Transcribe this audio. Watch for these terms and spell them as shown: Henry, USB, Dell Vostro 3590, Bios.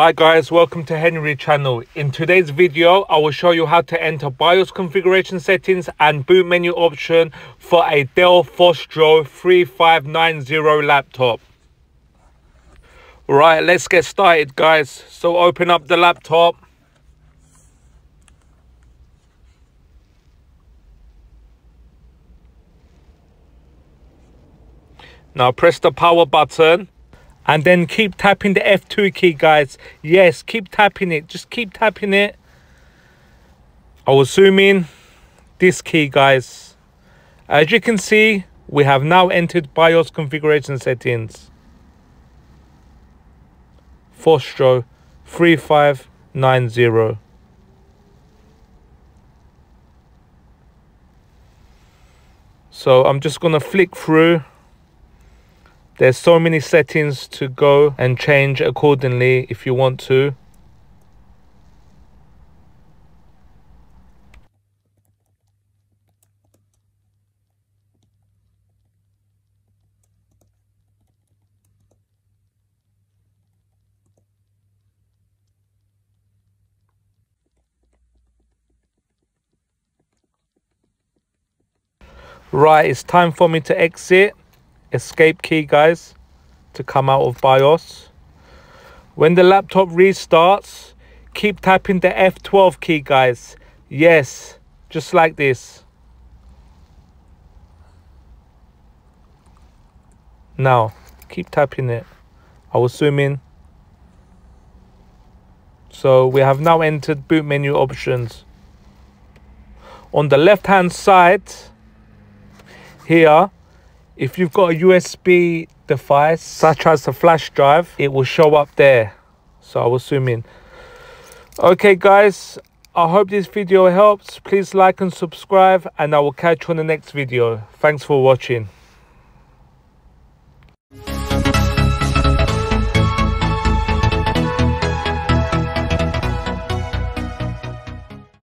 Hi guys, welcome to Henry channel. In today's video I will show you how to enter BIOS configuration settings and boot menu option for a Dell Vostro 3590 laptop. Right, let's get started guys. So open up the laptop. Now press the power button. And then keep tapping the F2 key, guys. Yes, keep tapping it. Just keep tapping it. I will zoom in this key, guys. As you can see, we have now entered BIOS configuration settings. Vostro 3590. So I'm just going to flick through. There's so many settings to go and change accordingly if you want to. Right, it's time for me to exit. Escape key guys to come out of BIOS. When the laptop restarts, keep tapping the F12 key guys. Yes, just like this. Now keep tapping it. I will zoom in. So we have now entered boot menu options. On the left hand side here, if you've got a USB device, such as a flash drive, it will show up there. So I will zoom in. Okay guys, I hope this video helps. Please like and subscribe, and I will catch you on the next video. Thanks for watching.